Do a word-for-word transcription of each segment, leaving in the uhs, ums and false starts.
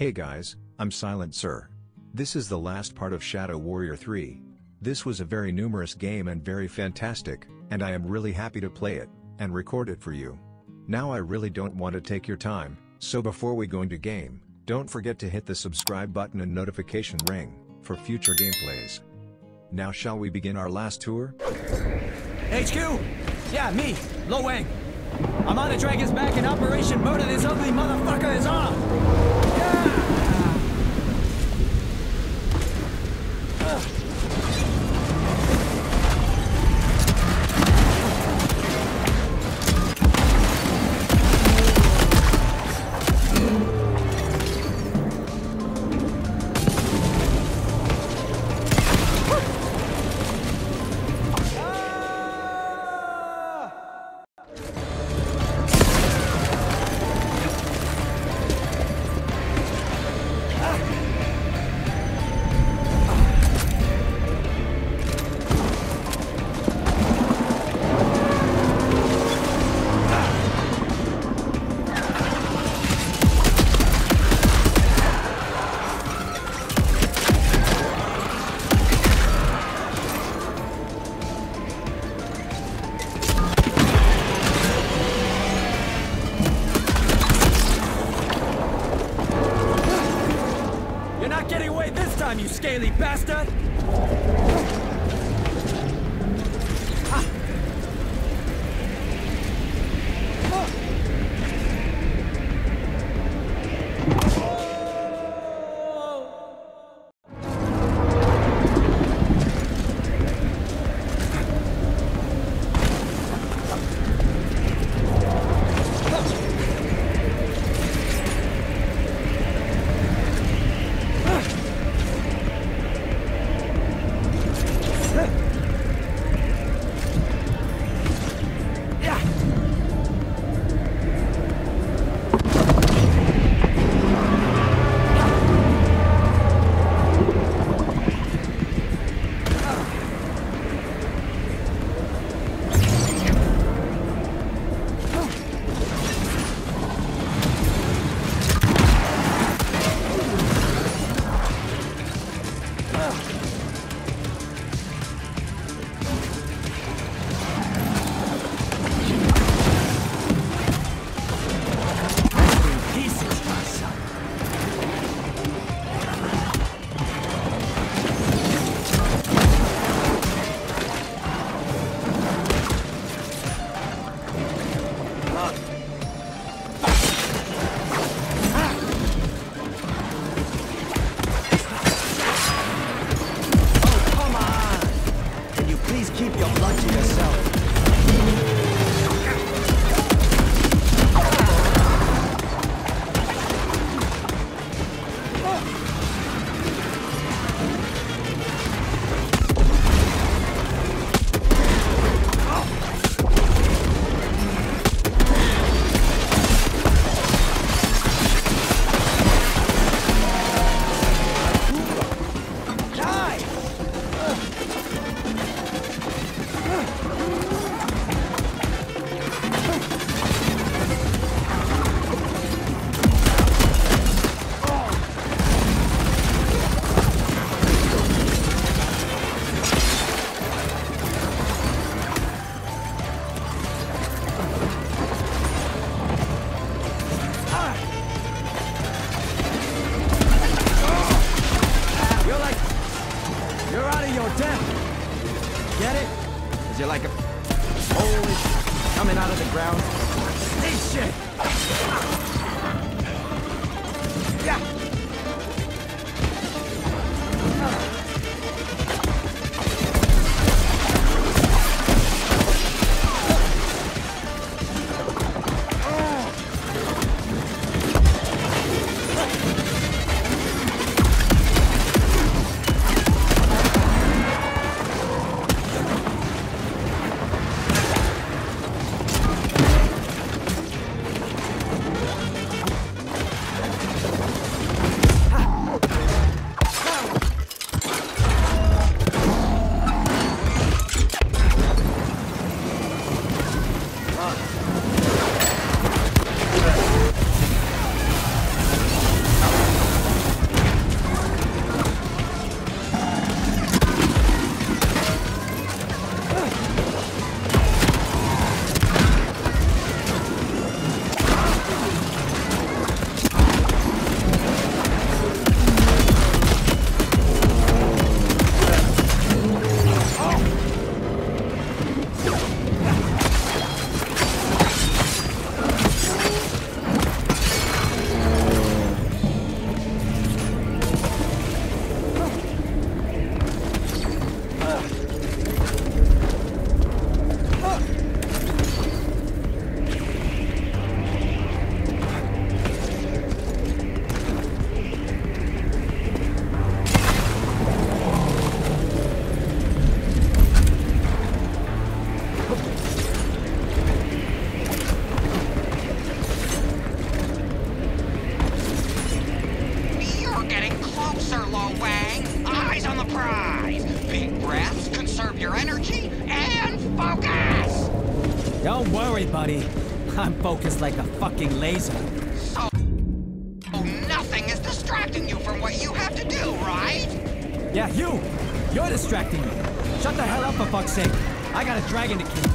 Hey guys, I'm Silent Sir. This is the last part of Shadow Warrior three. This was a very numerous game and very fantastic, and I am really happy to play it, and record it for you. Now I really don't want to take your time, so before we go into game, don't forget to hit the subscribe button and notification ring, for future gameplays. Now shall we begin our last tour? H Q! Yeah, me, Lo Wang. I'm on to drag his back and Operation Murder this ugly motherfucker is on! Yeah! Uh. You scaly bastard! Sir Lo Wang. Eyes on the prize. Big breaths, conserve your energy, and focus! Don't worry, buddy. I'm focused like a fucking laser. So nothing is distracting you from what you have to do, right? Yeah, you! You're distracting me. Shut the hell up for fuck's sake. I got a dragon to kill.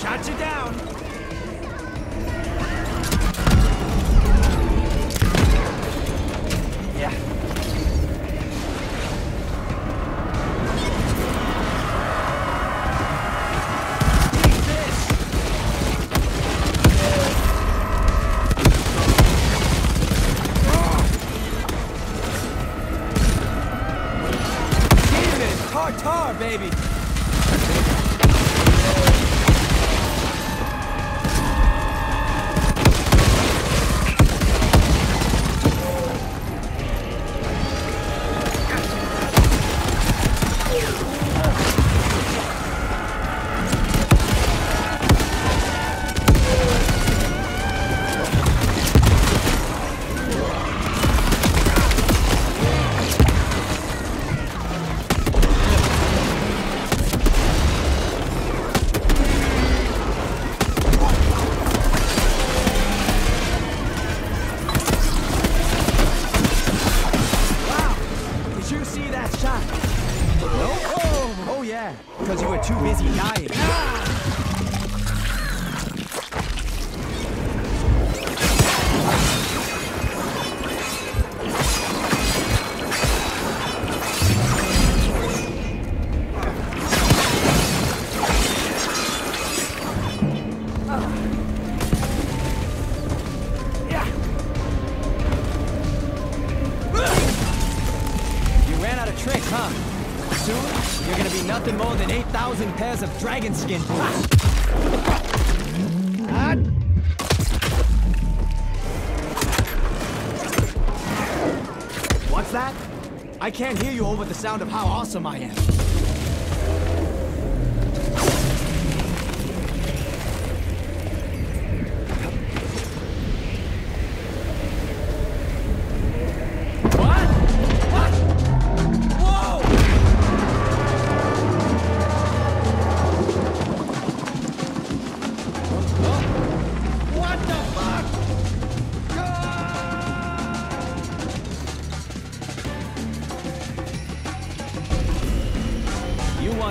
Shut you down. Yeah. Eat this. Demon, tartar, baby. Pairs of dragon skin boots. What's that? I can't hear you over the sound of how awesome I am.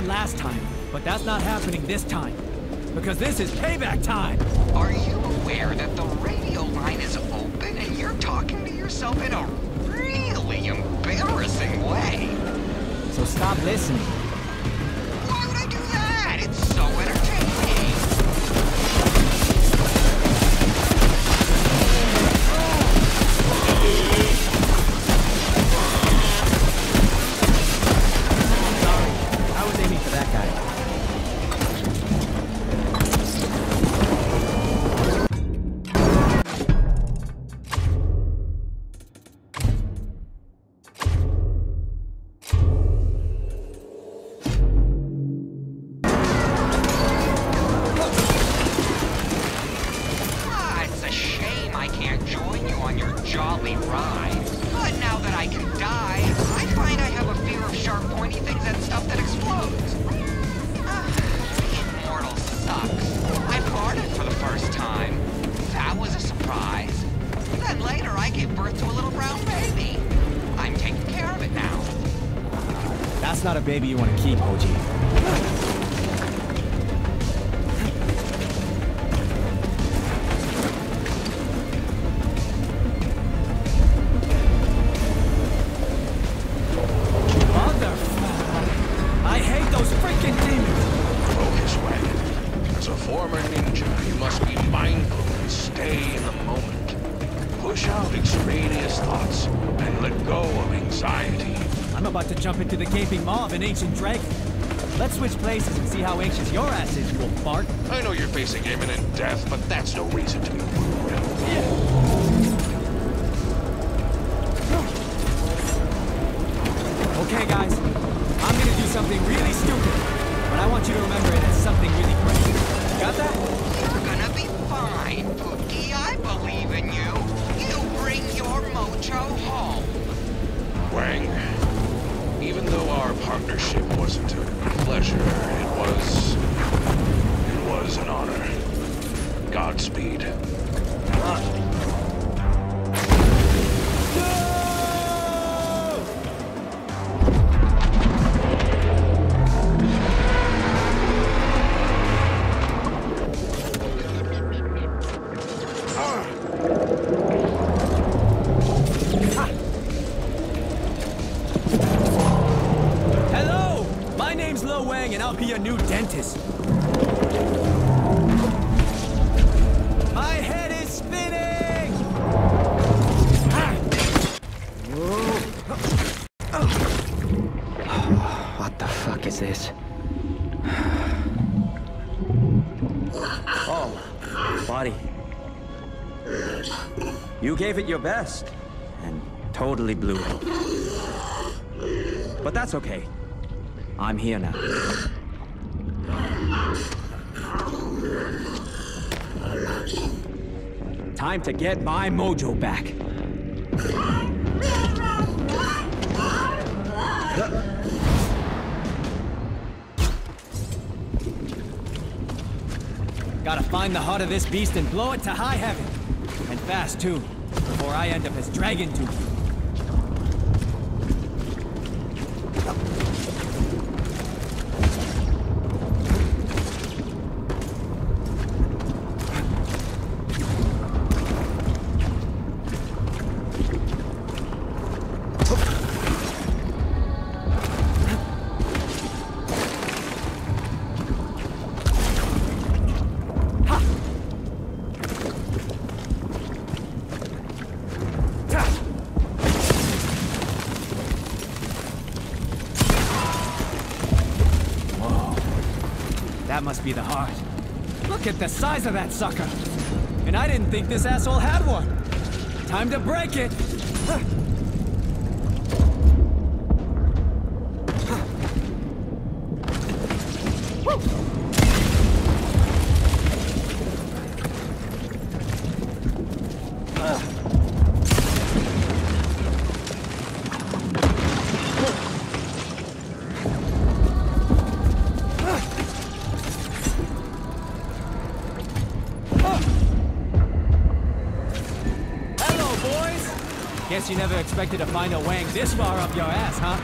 Last time, but that's not happening this time, because this is payback time! Are you aware that the radio line is open and you're talking to yourself in a really embarrassing way? So stop listening. Why would I do that? It's so entertaining! That's not a baby you want to keep, Hoji. Maw of an ancient dragon. Let's switch places and see how anxious your ass is, you old fart. I know you're facing imminent death, but that's no reason to be rude. Yeah. Okay, guys. I'm gonna do something really stupid, but I want you to remember it as something really great. Got that? You're gonna be fine, Pookie. I believe in you. You bring your mojo home. Wang, even though our partnership wasn't a pleasure, it was... it was an honor. Godspeed. Huh. Gave it your best, and totally blew it. But that's okay. I'm here now. Time to get my mojo back. Gotta find the heart of this beast and blow it to high heaven. And fast, too. Before I end up as Dragon Tooth. Must be the heart. Look at the size of that sucker. And I didn't think this asshole had one. Time to break it. You never expected to find a Wang this far up your ass, huh?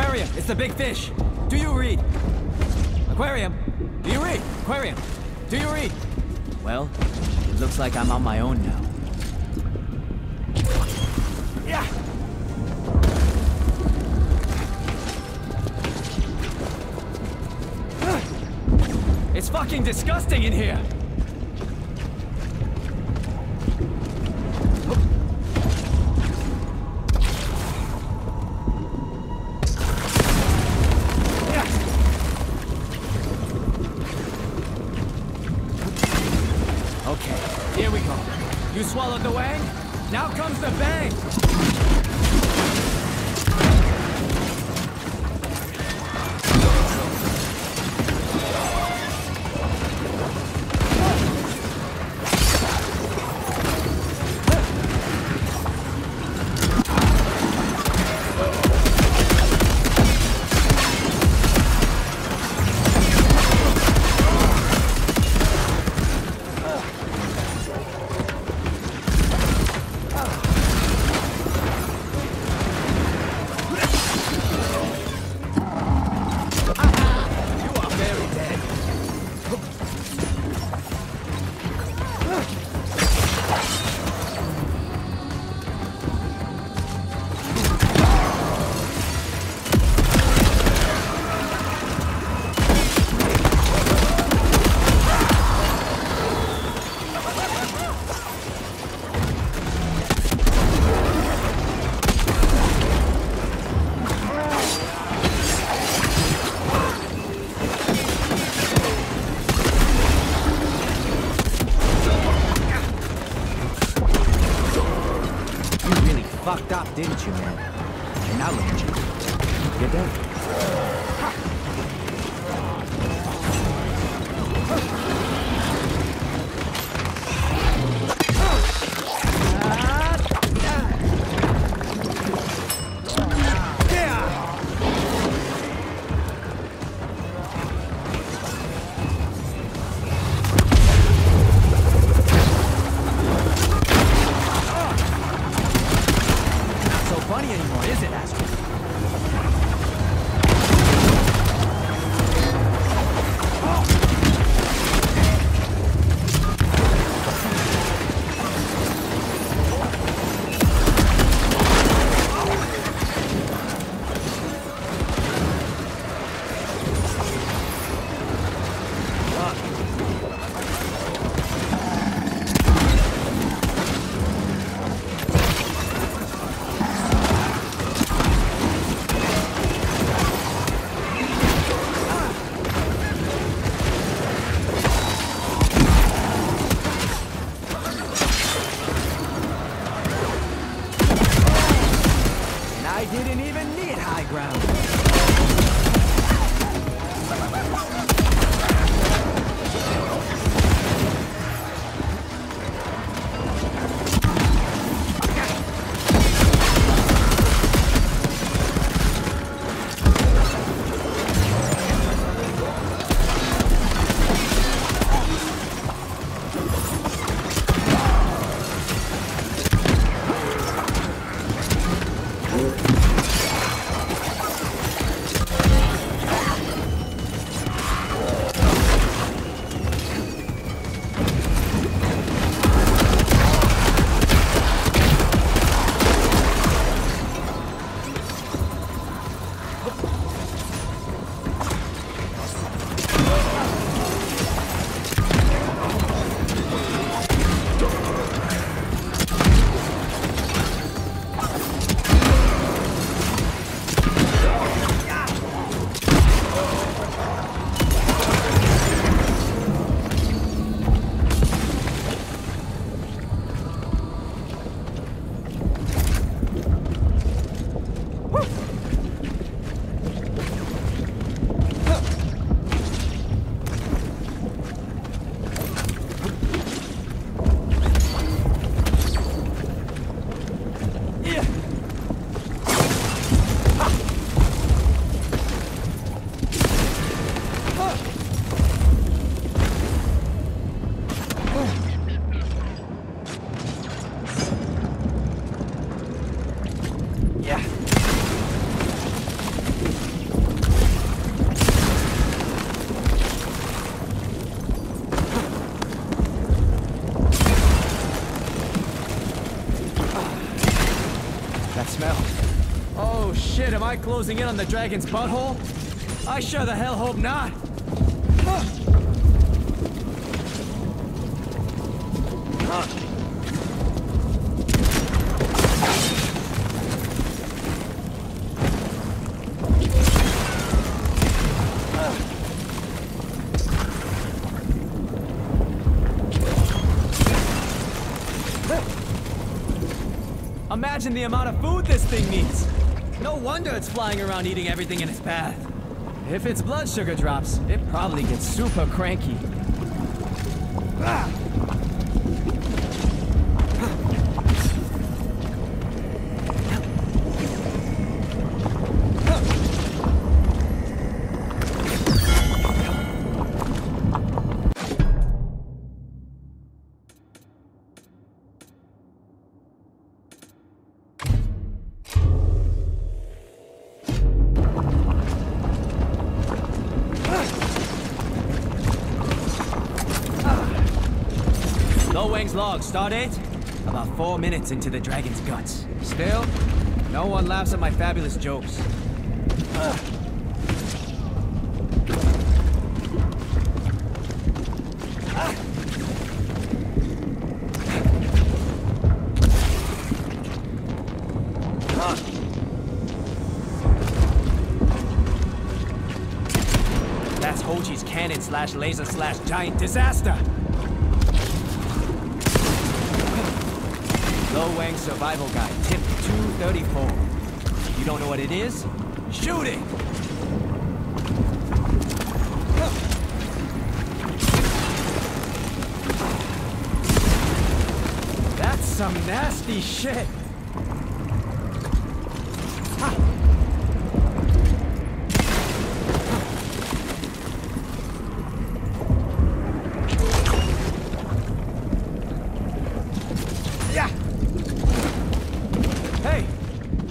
Aquarium, it's the big fish. Do you read? Aquarium, do you read? Aquarium, do you read? Well, it looks like I'm on my own now. Yeah. It's fucking disgusting in here. Swallowed the Wang, now comes the bang! Didn't you, man? And now look at you. You're dead. am I closing in on the dragon's butthole? I sure the hell hope not. Huh. Imagine the amount of food this thing needs. No wonder it's flying around eating everything in its path. If its blood sugar drops, it probably gets super cranky. Ah! Log start date? About four minutes into the dragon's guts. Still, no one laughs at my fabulous jokes. Ugh. Ah. That's Hoji's cannon slash laser slash giant disaster. Lo Wang survival guide, tip two thirty-four. You don't know what it is? Shoot it! That's some nasty shit.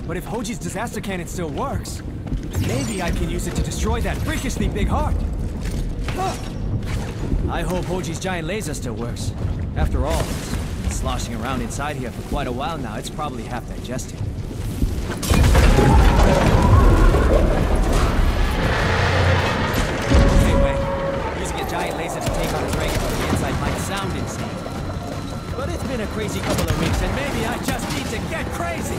But if Hoji's disaster cannon still works, maybe I can use it to destroy that freakishly big heart. I hope Hoji's giant laser still works. After all, it's been sloshing around inside here for quite a while now. It's probably half digested. Anyway, using a giant laser to take on a dragon from the inside might sound insane. But it's been a crazy couple of weeks, and maybe I just need to get crazy!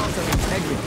loss of integrity.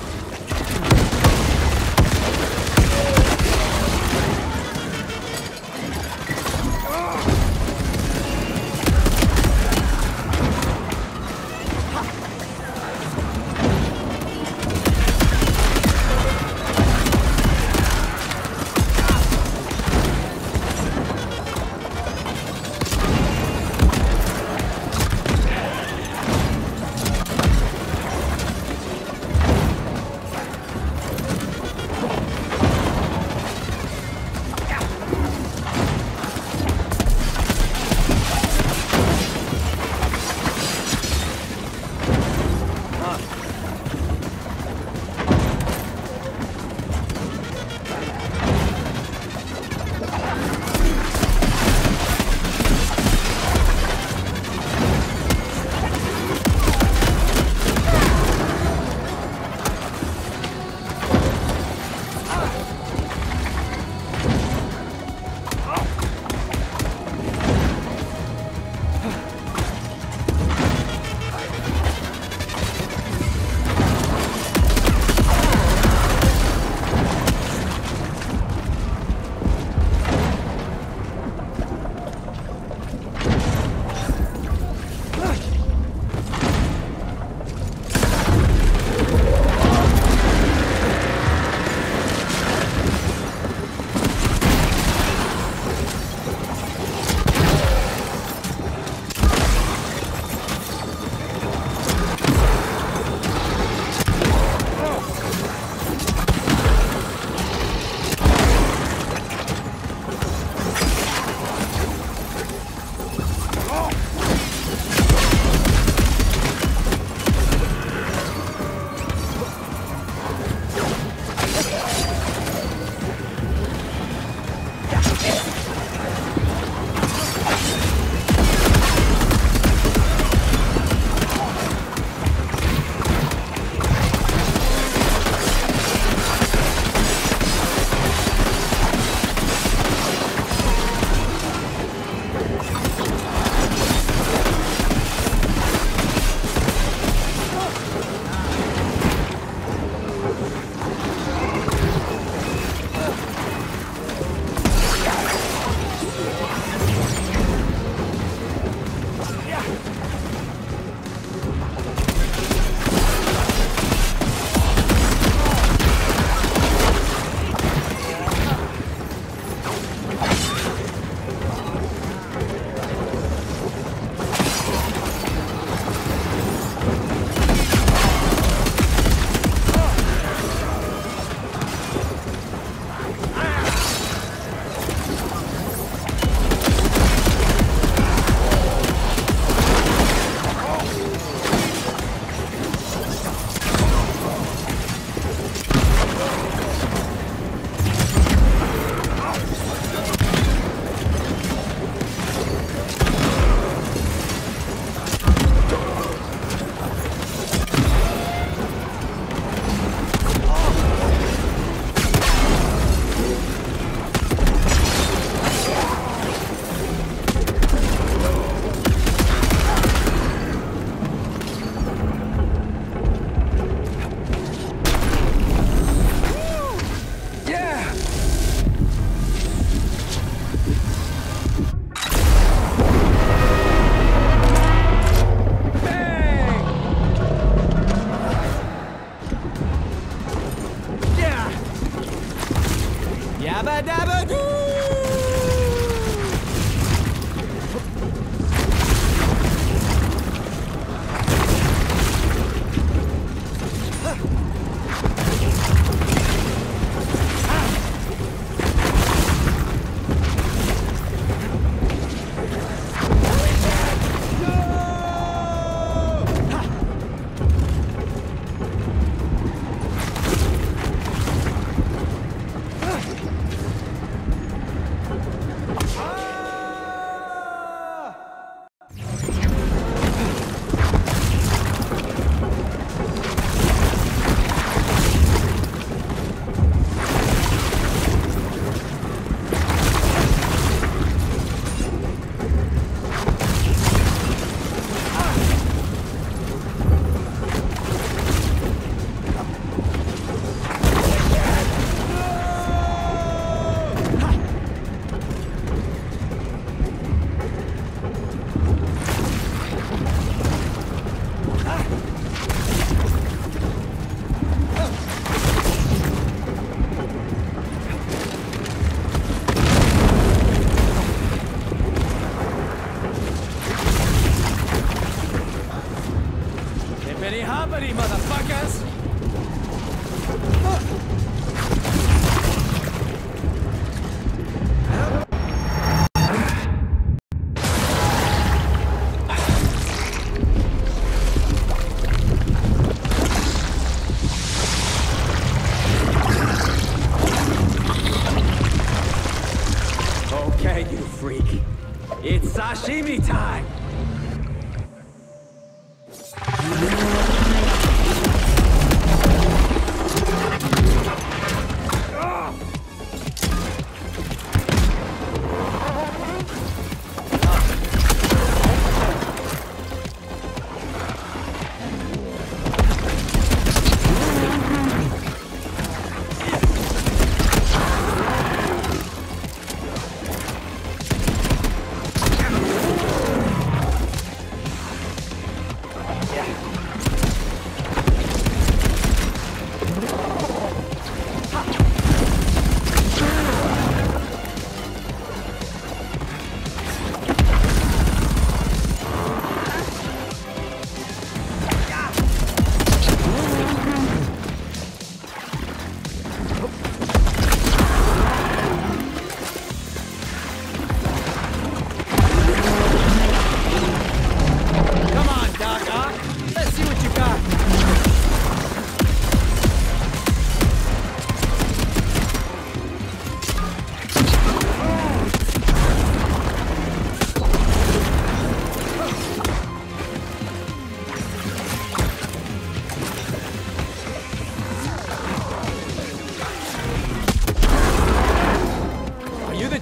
Sashimi time!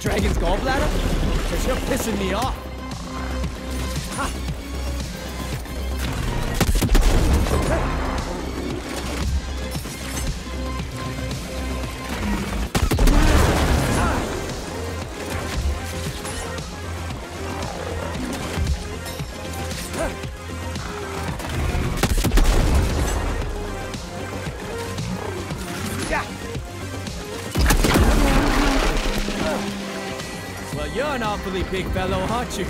Dragon's gallbladder? Because you're pissing me off. Big fellow, aren't you?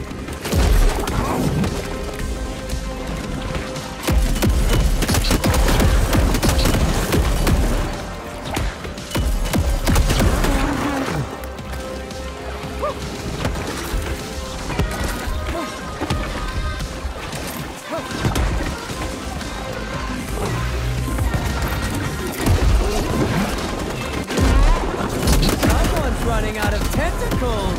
Someone's running out of tentacles.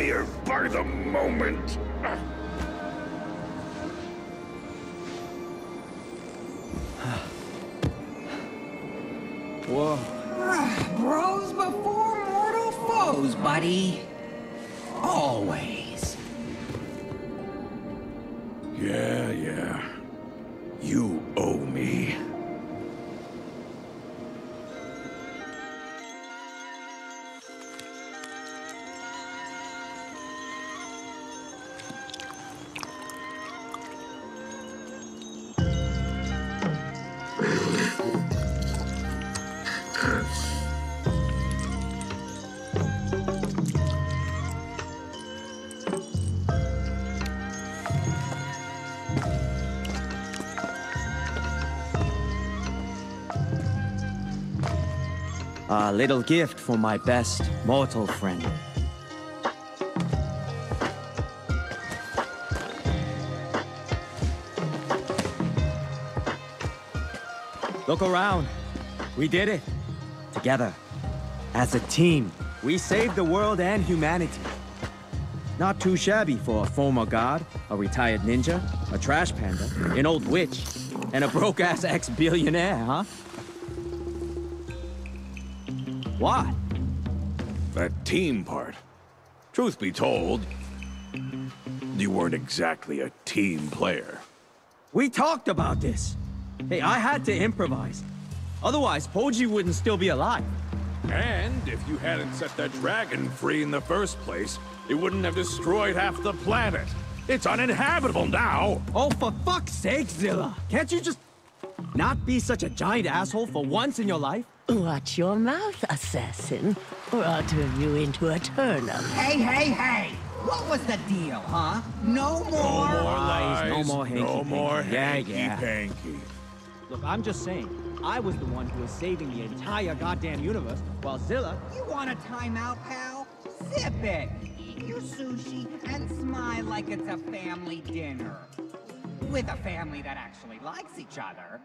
heavier by the moment. Whoa. Uh, bros before mortal foes, buddy. Always. Yeah, yeah. You owe me. A little gift for my best mortal friend. Look around. We did it. Together. As a team. We saved the world and humanity. Not too shabby for a former god, a retired ninja, a trash panda, an old witch, and a broke-ass ex-billionaire, huh? What? That team part. Truth be told, you weren't exactly a team player. We talked about this. Hey, I had to improvise. Otherwise, Hoji wouldn't still be alive. And if you hadn't set that dragon free in the first place, it wouldn't have destroyed half the planet. It's uninhabitable now. Oh, for fuck's sake, Zilla. Can't you just not be such a giant asshole for once in your life? Watch your mouth, assassin, or I'll turn you into a turnip. Hey, hey, hey! What was the deal, huh? No more, no more lies, no more hanky-panky. No more hanky-panky. Look, I'm just saying, I was the one who was saving the entire goddamn universe, while Zilla... You want a timeout, pal? Sip it! Eat your sushi and smile like it's a family dinner. With a family that actually likes each other.